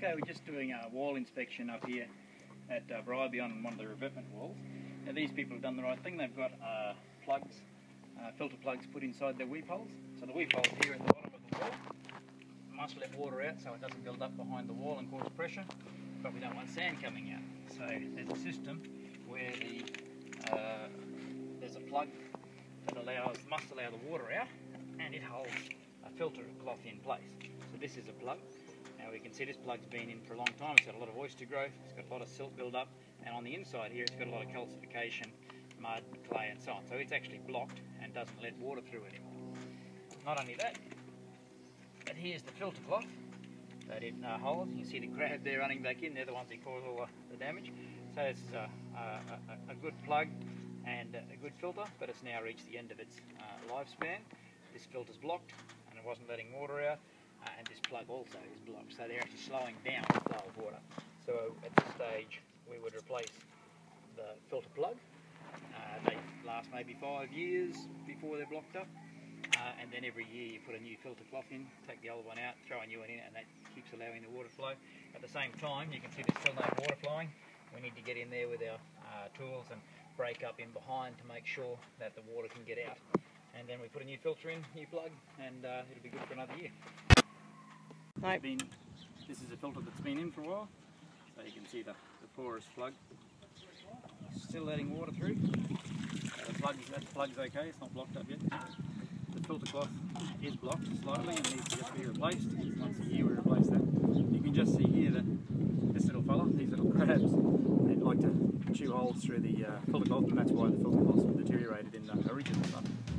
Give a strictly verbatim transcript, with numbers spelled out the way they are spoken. Echo, we're just doing a wall inspection up here at uh, Bribey on one of the revetment walls. Now these people have done the right thing. They've got uh, plugs, uh, filter plugs put inside their weepholes. So the weephole's here at the bottom of the wall. We must let water out so it doesn't build up behind the wall and cause pressure, but we don't want sand coming out. So there's a system where the, uh, there's a plug that allows, must allow the water out, and it holds a filter cloth in place. So this is a plug. Now we can see this plug's been in for a long time. It's got a lot of oyster growth, it's got a lot of silt build up, and on the inside here it's got a lot of calcification, mud, clay and so on. So it's actually blocked and doesn't let water through anymore. Not only that, but here's the filter cloth that it uh, holds. You can see the crab there running back in. They're the ones that cause all the, the damage. So it's uh, a, a, a good plug and a good filter, but it's now reached the end of its uh, lifespan. This filter's blocked and it wasn't letting water out. Uh, and this plug also is blocked, so they're actually slowing down the flow of water. So at this stage we would replace the filter plug. Uh, they last maybe five years before they're blocked up, uh, and then every year you put a new filter cloth in, take the old one out, throw a new one in, and that keeps allowing the water flow. At the same time, you can see there's still no water flowing. We need to get in there with our uh, tools and break up in behind to make sure that the water can get out. And then we put a new filter in, new plug, and uh, it'll be good for another year. Nope. Been, this is a filter that's been in for a while, so you can see the, the porous plug still letting water through. So the plug, that plug's okay, it's not blocked up yet. The filter cloth is blocked slightly and needs to just be replaced. Once a year we replace that. You can just see here that this little fella, these little crabs, they'd like to chew holes through the uh, filter cloth, and that's why the filter cloth's deteriorated in the original one.